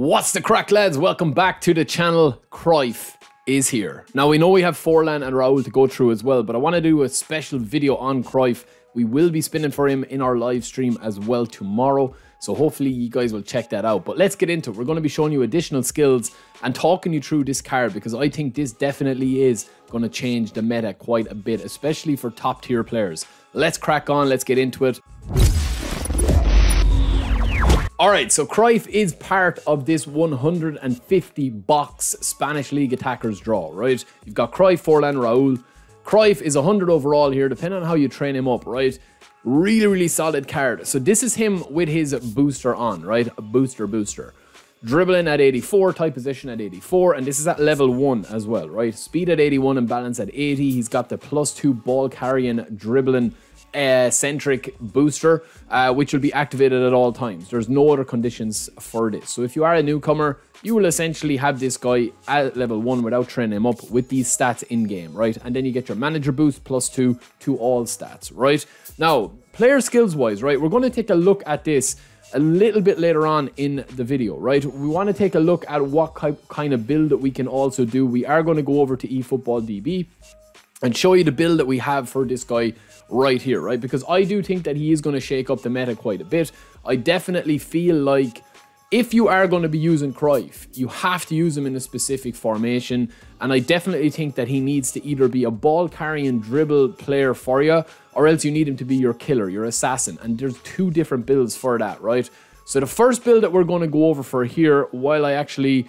What's the crack, lads? Welcome back to the channel. Cruyff is here. Now, we know we have Forlan and Raúl to go through as well, but I want to do a special video on Cruyff. We will be spinning for him in our live stream as well tomorrow, so hopefully you guys will check that out. But let's get into it. We're going to be showing you additional skills and talking you through this card, because I think this definitely is going to change the meta quite a bit, especially for top tier players. Let's crack on, let's get into it. Alright, so Cruyff is part of this 150 box Spanish League attackers draw, right? You've got Cruyff, Forlan, Raúl. Cruyff is 100 overall here, depending on how you train him up, right? Really solid card. So this is him with his booster on, right? A booster. Dribbling at 84, tight position at 84, and this is at level 1 as well, right? Speed at 81 and balance at 80. He's got the +2 ball carrying, dribbling, centric booster, which will be activated at all times. There's no other conditions for this. So if you are a newcomer, you will essentially have this guy at level 1 without training him up with these stats in game, right? And then you get your manager boost +2 to all stats, right? Now, player skills wise, right, we're going to take a look at this a little bit later on in the video, right? We want to take a look at what kind of build that we can also do. We are going to go over to eFootballDB and show you the build that we have for this guy right here, right? Because I do think that he is going to shake up the meta quite a bit. I definitely feel like if you are going to be using Cruyff, you have to use him in a specific formation. And I definitely think that he needs to either be a ball-carrying dribble player for you, or else you need him to be your killer, your assassin. And there's two different builds for that, right? So the first build that we're going to go over for here, while I actually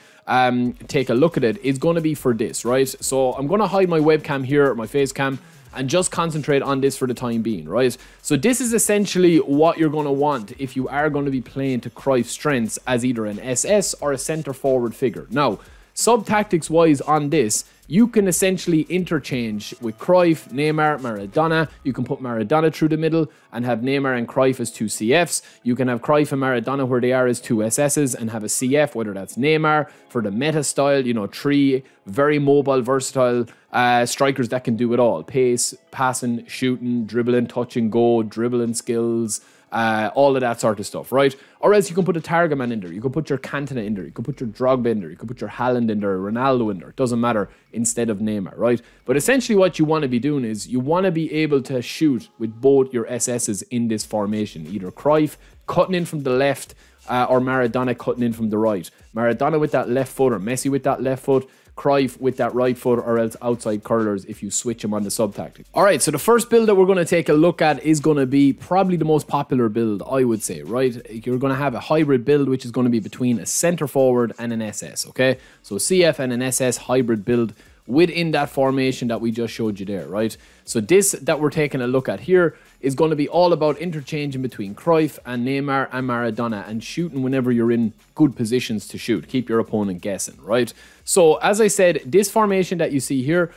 take a look at it, is going to be for this, right? So I'm going to hide my webcam here, my face cam, and just concentrate on this for the time being, right? So this is essentially what you're going to want if you are going to be playing to Cruyff's strengths as either an SS or a center forward figure. Now, sub-tactics wise on this, you can essentially interchange with Cruyff, Neymar, Maradona. You can put Maradona through the middle and have Neymar and Cruyff as two CFs. You can have Cruyff and Maradona where they are as two SSs and have a CF, whether that's Neymar for the meta style, you know, three very mobile, versatile strikers that can do it all. Pace, passing, shooting, dribbling, touch and go, dribbling skills, all of that sort of stuff, right? Or else you can put a target man in there, you can put your Cantona in there, you can put your Drogba in there, you can put your Haaland in there, Ronaldo in there, it doesn't matter, instead of Neymar, right? But essentially what you want to be doing is you want to be able to shoot with both your SSs in this formation, either Cruyff cutting in from the left or Maradona cutting in from the right. Maradona with that left foot or Messi with that left foot, Cruyff with that right foot, or else outside curlers if you switch him on the sub tactic. All right, so the first build that we're going to take a look at is going to be probably the most popular build, I would say, right? You're going to have a hybrid build, which is going to be between a center forward and an SS, okay? So CF and an SS hybrid build within that formation that we just showed you there, right? So this that we're taking a look at here is going to be all about interchanging between Cruyff and Neymar and Maradona and shooting whenever you're in good positions to shoot. Keep your opponent guessing, right? So as I said, this formation that you see here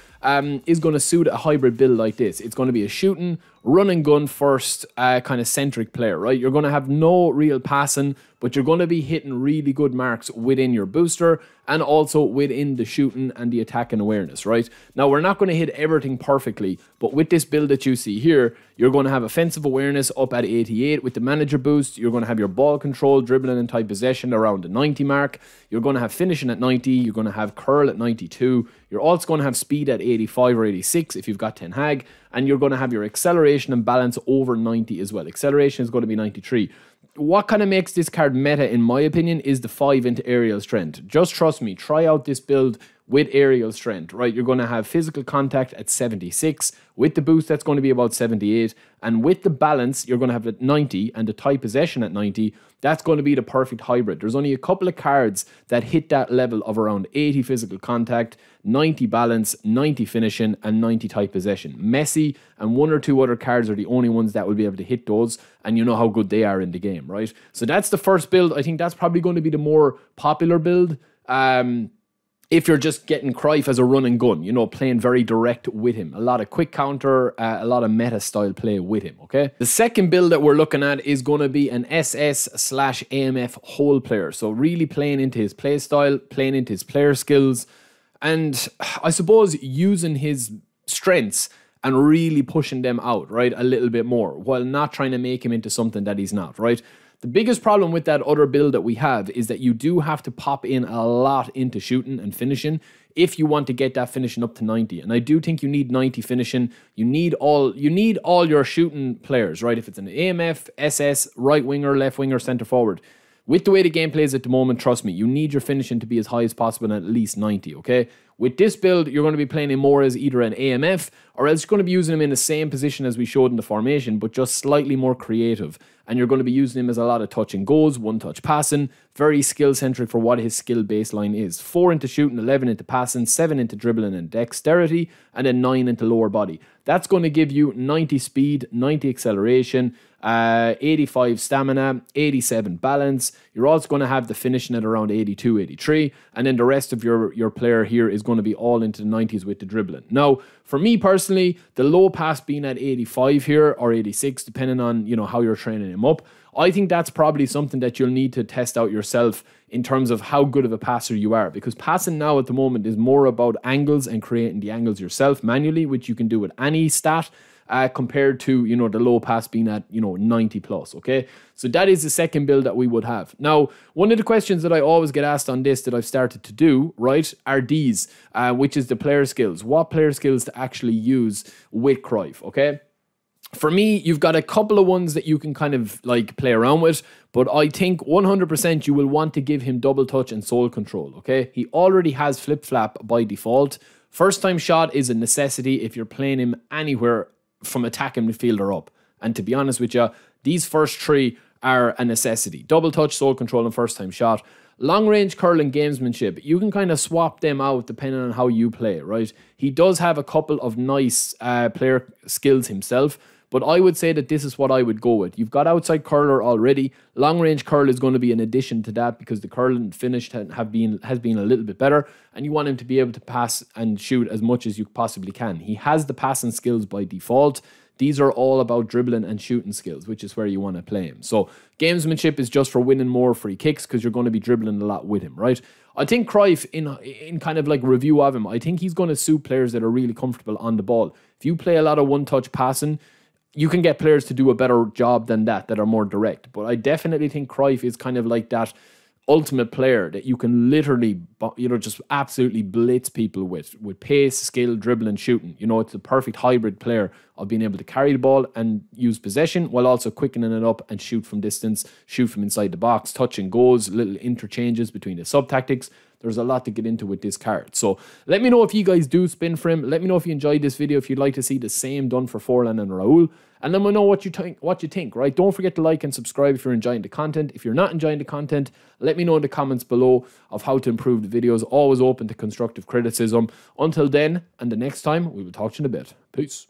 is going to suit a hybrid build like this. It's going to be a shooting, run and gun first kind of centric player, right? You're going to have no real passing, but you're going to be hitting really good marks within your booster and also within the shooting and the attacking awareness, right? Now, we're not going to hit everything perfectly, but with this build that you see here, you're going to have offensive awareness up at 88 with the manager boost. You're going to have your ball control, dribbling and tight possession around the 90 mark. You're going to have finishing at 90. You're going to have curl at 92. You're also going to have speed at 85 or 86 if you've got Ten Hag. And you're going to have your acceleration and balance over 90 as well. Acceleration is going to be 93. What kind of makes this card meta, in my opinion, is the 5 into aerial strength. Just trust me, try out this build with aerial strength, right? You're going to have physical contact at 76. With the boost, that's going to be about 78. And with the balance, you're going to have at 90 and the tight possession at 90. That's going to be the perfect hybrid. There's only a couple of cards that hit that level of around 80 physical contact, 90 balance, 90 finishing, and 90 tight possession. Messi and one or two other cards are the only ones that will be able to hit those, and you know how good they are in the game, right? So that's the first build. I think that's probably going to be the more popular build. If you're just getting Cruyff as a run and gun, you know, playing very direct with him. A lot of quick counter, a lot of meta style play with him, okay? The second build that we're looking at is going to be an SS/AMF whole player. So really playing into his play style, playing into his player skills, and I suppose using his strengths and really pushing them out, right? A little bit more, while not trying to make him into something that he's not, right? The biggest problem with that other build that we have is that you do have to pop in a lot into shooting and finishing if you want to get that finishing up to 90. And I do think you need 90 finishing. You need all your shooting players, right? If it's an AMF, SS, right winger, left winger, centre forward. With the way the game plays at the moment, trust me, you need your finishing to be as high as possible and at least 90, okay? With this build, you're going to be playing him more as either an AMF or else you're going to be using him in the same position as we showed in the formation, but just slightly more creative. And you're going to be using him as a lot of touch and goes, one-touch passing, very skill-centric for what his skill baseline is. 4 into shooting, 11 into passing, 7 into dribbling and dexterity, and then 9 into lower body. That's going to give you 90 speed, 90 acceleration, 85 stamina, 87 balance. You're also going to have the finishing at around 82, 83, and then the rest of your player here is going to be all into the 90s with the dribbling. Now, for me personally, the low pass being at 85 here or 86, depending on, you know, how you're training him up, I think that's probably something that you'll need to test out yourself in terms of how good of a passer you are, because passing now at the moment is more about angles and creating the angles yourself manually, which you can do with any stat, compared to, you know, the low pass being at, you know, 90 plus, okay? So that is the second build that we would have. Now, one of the questions that I always get asked on this that I've started to do, right, are these, which is the player skills. What player skills to actually use with Cruyff, okay? For me, you've got a couple of ones that you can kind of like play around with, but I think 100% you will want to give him double touch and soul control, okay? He already has flip-flap by default. First-time shot is a necessity if you're playing him anywhere from attacking midfielder up. And to be honest with you, these first three are a necessity. Double touch, soul control, and first-time shot. Long-range curl and gamesmanship, you can kind of swap them out depending on how you play, right? He does have a couple of nice player skills himself, but I would say that this is what I would go with. You've got outside curler already. Long-range curl is going to be an addition to that because the curl and finish has been a little bit better, and you want him to be able to pass and shoot as much as you possibly can. He has the passing skills by default. These are all about dribbling and shooting skills, which is where you want to play him. So gamesmanship is just for winning more free kicks because you're going to be dribbling a lot with him, right? I think Cruyff, in kind of like review of him, I think he's going to suit players that are really comfortable on the ball. If you play a lot of one-touch passing, you can get players to do a better job than that are more direct. But I definitely think Cruyff is kind of like that ultimate player that you can literally, you know, just absolutely blitz people with pace, skill, dribbling, shooting. You know, it's the perfect hybrid player of being able to carry the ball and use possession while also quickening it up and shoot from distance, shoot from inside the box, touch and goes, little interchanges between the sub-tactics. There's a lot to get into with this card. So let me know if you guys do spin for him. Let me know if you enjoyed this video, if you'd like to see the same done for Forlan and Raúl. And let me know what you think, right? Don't forget to like and subscribe if you're enjoying the content. If you're not enjoying the content, let me know in the comments below of how to improve the videos. Always open to constructive criticism. Until then, and the next time, we will talk to you in a bit. Peace.